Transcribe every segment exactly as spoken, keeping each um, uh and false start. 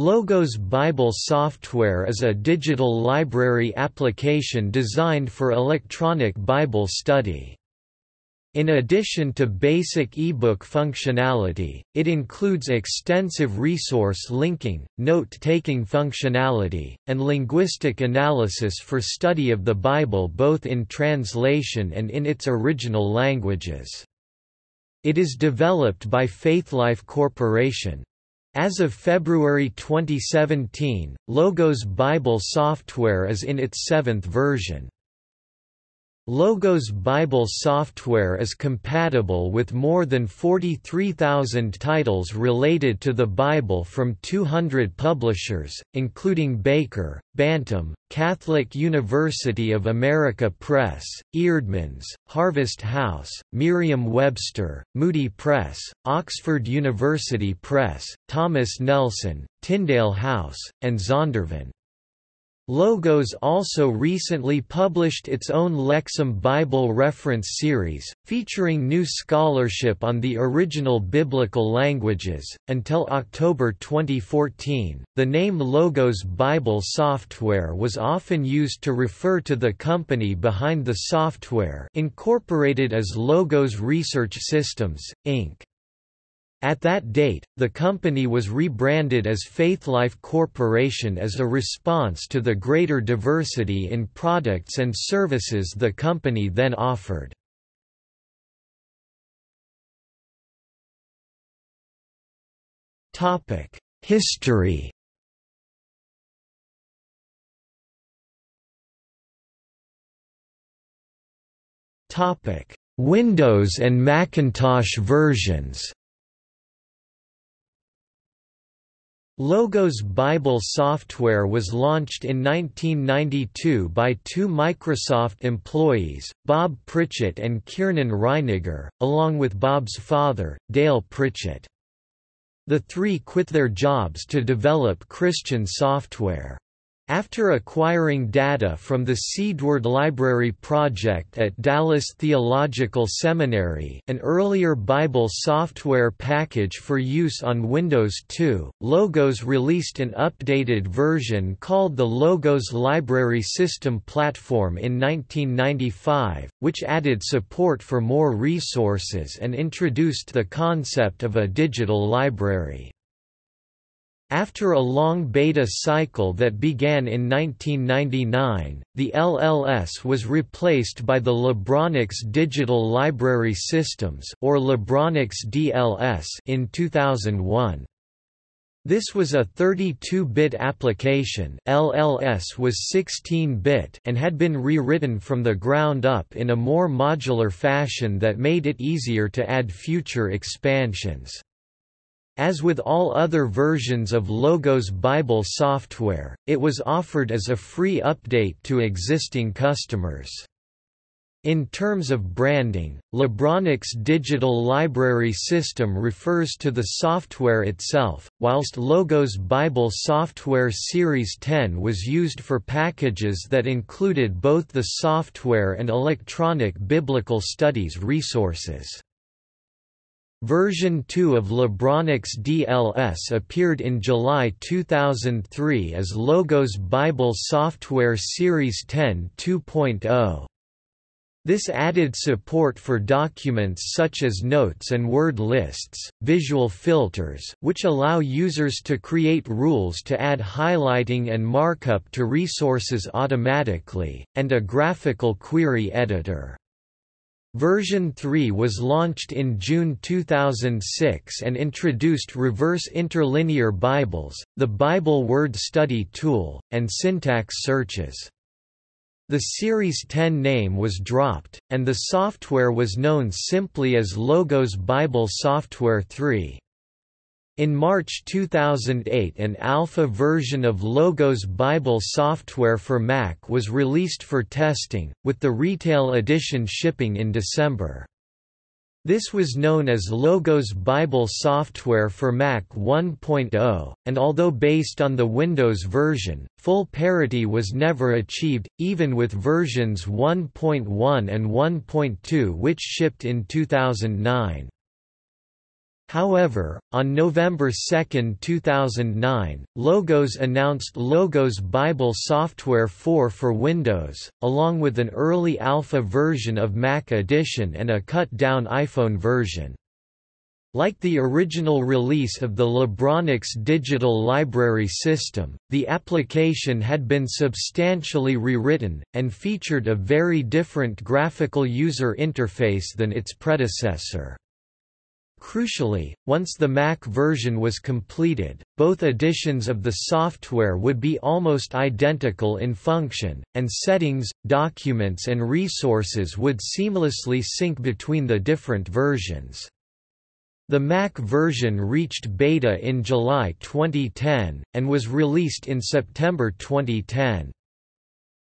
Logos Bible Software is a digital library application designed for electronic Bible study. In addition to basic ebook functionality, it includes extensive resource linking, note-taking functionality, and linguistic analysis for study of the Bible both in translation and in its original languages. It is developed by Faithlife Corporation. As of February twenty seventeen, Logos Bible Software is in its seventh version. Logos Bible Software is compatible with more than forty-three thousand titles related to the Bible from two hundred publishers, including Baker, Bantam, Catholic University of America Press, Eerdmans, Harvest House, Merriam Webster, Moody Press, Oxford University Press, Thomas Nelson, Tyndale House, and Zondervan. Logos also recently published its own Lexham Bible reference series, featuring new scholarship on the original biblical languages. Until October twenty fourteen, the name Logos Bible Software was often used to refer to the company behind the software, incorporated as Logos Research Systems, Incorporated. At that date, the company was rebranded as Faithlife Corporation as a response to the greater diversity in products and services the company then offered. History. Windows and Macintosh versions. Logos Bible Software was launched in nineteen ninety-two by two Microsoft employees, Bob Pritchett and Kiernan Reiniger, along with Bob's father, Dale Pritchett. The three quit their jobs to develop Christian software. After acquiring data from the Seedward Library Project at Dallas Theological Seminary, an earlier Bible software package for use on Windows two, Logos released an updated version called the Logos Library System Platform in nineteen ninety-five, which added support for more resources and introduced the concept of a digital library. After a long beta cycle that began in nineteen ninety-nine, the L L S was replaced by the Libronix Digital Library Systems, or Libronix D L S, in two thousand one. This was a thirty-two bit application. L L S was sixteen bit and had been rewritten from the ground up in a more modular fashion that made it easier to add future expansions. As with all other versions of Logos Bible Software, it was offered as a free update to existing customers. In terms of branding, Libronix Digital Library System refers to the software itself, whilst Logos Bible Software Series ten was used for packages that included both the software and electronic biblical studies resources. Version two of Libronix D L S appeared in July two thousand three as Logos Bible Software Series ten two point oh. This added support for documents such as notes and word lists, visual filters, which allow users to create rules to add highlighting and markup to resources automatically, and a graphical query editor. Version three was launched in June two thousand six and introduced reverse interlinear Bibles, the Bible word study tool, and syntax searches. The Series ten name was dropped, and the software was known simply as Logos Bible Software three. In March two thousand eight, an alpha version of Logos Bible Software for Mac was released for testing, with the retail edition shipping in December. This was known as Logos Bible Software for Mac one point oh, and although based on the Windows version, full parity was never achieved, even with versions one point one and one point two which shipped in two thousand nine. However, on November second, two thousand nine, Logos announced Logos Bible Software four for Windows, along with an early alpha version of Mac Edition and a cut-down iPhone version. Like the original release of the Libronix Digital Library System, the application had been substantially rewritten, and featured a very different graphical user interface than its predecessor. Crucially, once the Mac version was completed, both editions of the software would be almost identical in function, and settings, documents and resources would seamlessly sync between the different versions. The Mac version reached beta in July twenty ten, and was released in September twenty ten.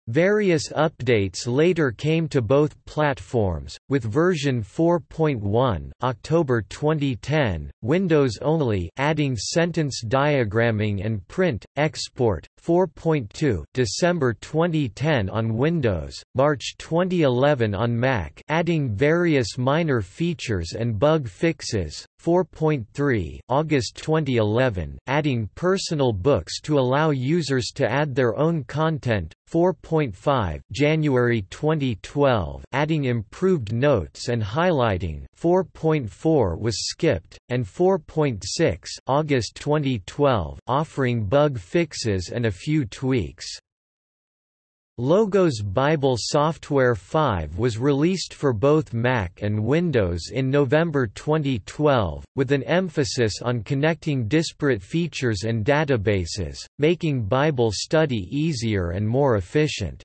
Various updates later came to both platforms, with version four point one October twenty ten, Windows only adding sentence diagramming and print, export, four point two December twenty ten on Windows, March twenty eleven on Mac adding various minor features and bug fixes, four point three August twenty eleven adding personal books to allow users to add their own content, four point five January twenty twelve adding improved notes and highlighting, four point four was skipped, and four point six August twenty twelve offering bug fixes and a few tweaks. Logos Bible Software five was released for both Mac and Windows in November twenty twelve, with an emphasis on connecting disparate features and databases, making Bible study easier and more efficient.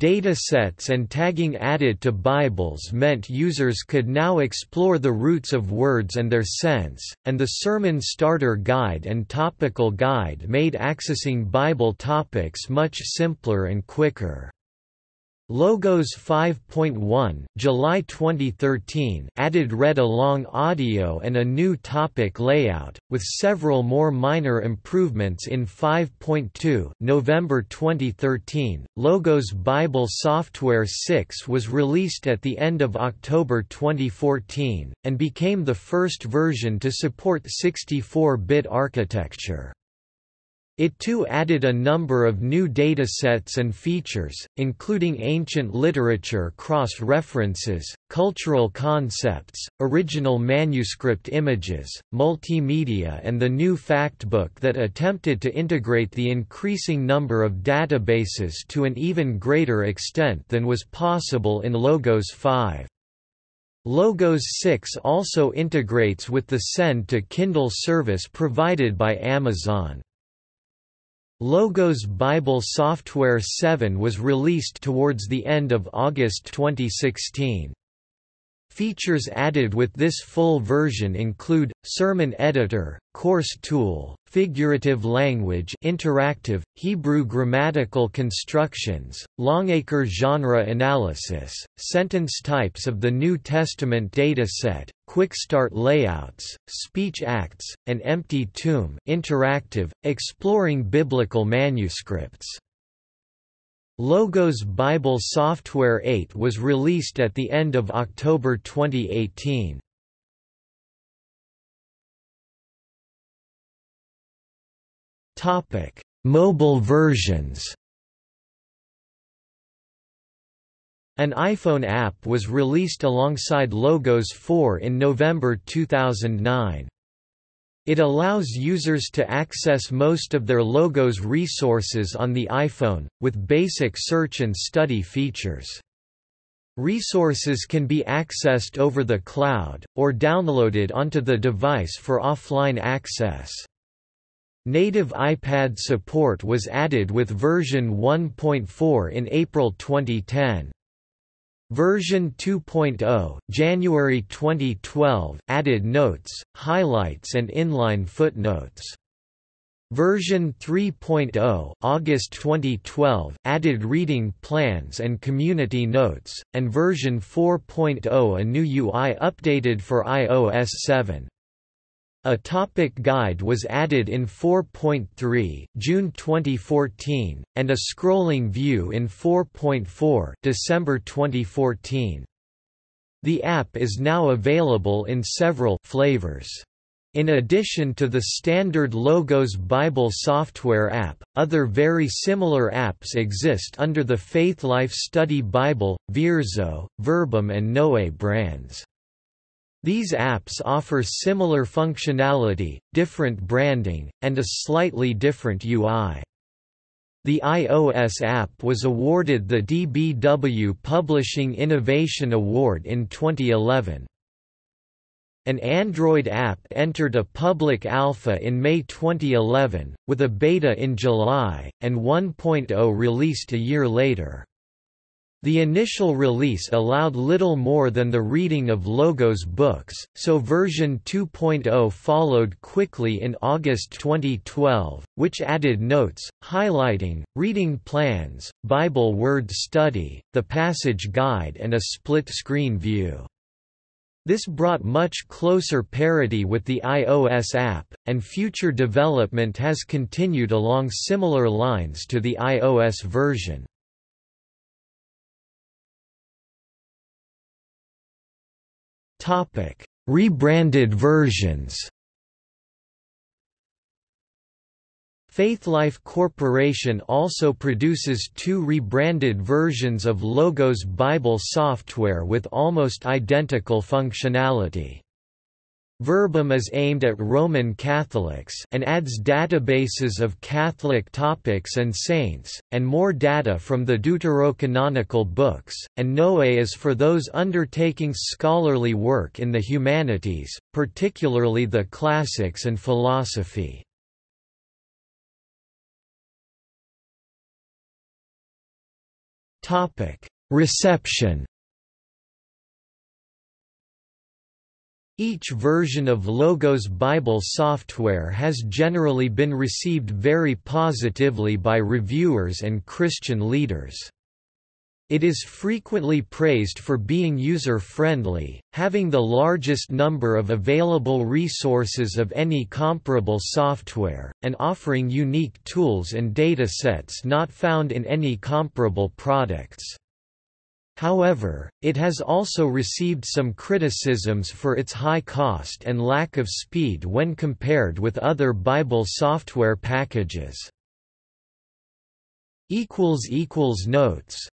Datasets and tagging added to Bibles meant users could now explore the roots of words and their sense, and the Sermon Starter Guide and Topical Guide made accessing Bible topics much simpler and quicker. Logos five point one July twenty thirteen added read-along audio and a new topic layout, with several more minor improvements in five point two November twenty thirteen. Logos Bible Software six was released at the end of October twenty fourteen, and became the first version to support sixty-four bit architecture. It too added a number of new datasets and features, including ancient literature cross-references, cultural concepts, original manuscript images, multimedia and the new factbook that attempted to integrate the increasing number of databases to an even greater extent than was possible in Logos five. Logos six also integrates with the Send to Kindle service provided by Amazon. Logos Bible Software seven was released towards the end of August twenty sixteen. Features added with this full version include, Sermon Editor, Course Tool, Figurative Language Interactive, Hebrew Grammatical Constructions, Longacre Genre Analysis, Sentence Types of the New Testament Dataset, Quick Start Layouts, Speech Acts, and Empty Tomb Interactive, Exploring Biblical Manuscripts. Logos Bible Software eight was released at the end of October twenty eighteen. Topic: Mobile versions. An iPhone app was released alongside Logos four in November two thousand nine. It allows users to access most of their Logos resources on the iPhone, with basic search and study features. Resources can be accessed over the cloud, or downloaded onto the device for offline access. Native iPad support was added with version one point four in April twenty ten. Version two point oh, January twenty twelve, added notes, highlights and inline footnotes. Version three point oh, August twenty twelve, added reading plans and community notes, and version four point oh a new U I updated for i O S seven. A topic guide was added in four point three June twenty fourteen, and a scrolling view in four point four December twenty fourteen. The app is now available in several flavors. In addition to the standard Logos Bible software app, other very similar apps exist under the Faithlife Study Bible, Virzo, Verbum and Noet brands. These apps offer similar functionality, different branding, and a slightly different U I. The iOS app was awarded the D B W Publishing Innovation Award in twenty eleven. An Android app entered a public alpha in May twenty eleven, with a beta in July, and one point oh released a year later. The initial release allowed little more than the reading of Logos books, so version two point oh followed quickly in August twenty twelve, which added notes, highlighting, reading plans, Bible word study, the passage guide and a split-screen view. This brought much closer parity with the iOS app, and future development has continued along similar lines to the iOS version. Topic: Rebranded versions. Faithlife Corporation also produces two rebranded versions of Logos Bible software with almost identical functionality. Verbum is aimed at Roman Catholics and adds databases of Catholic topics and saints, and more data from the deuterocanonical books, and Noet is for those undertaking scholarly work in the humanities, particularly the classics and philosophy. Reception. Each version of Logos Bible software has generally been received very positively by reviewers and Christian leaders. It is frequently praised for being user-friendly, having the largest number of available resources of any comparable software, and offering unique tools and datasets not found in any comparable products. However, it has also received some criticisms for its high cost and lack of speed when compared with other Bible software packages. Notes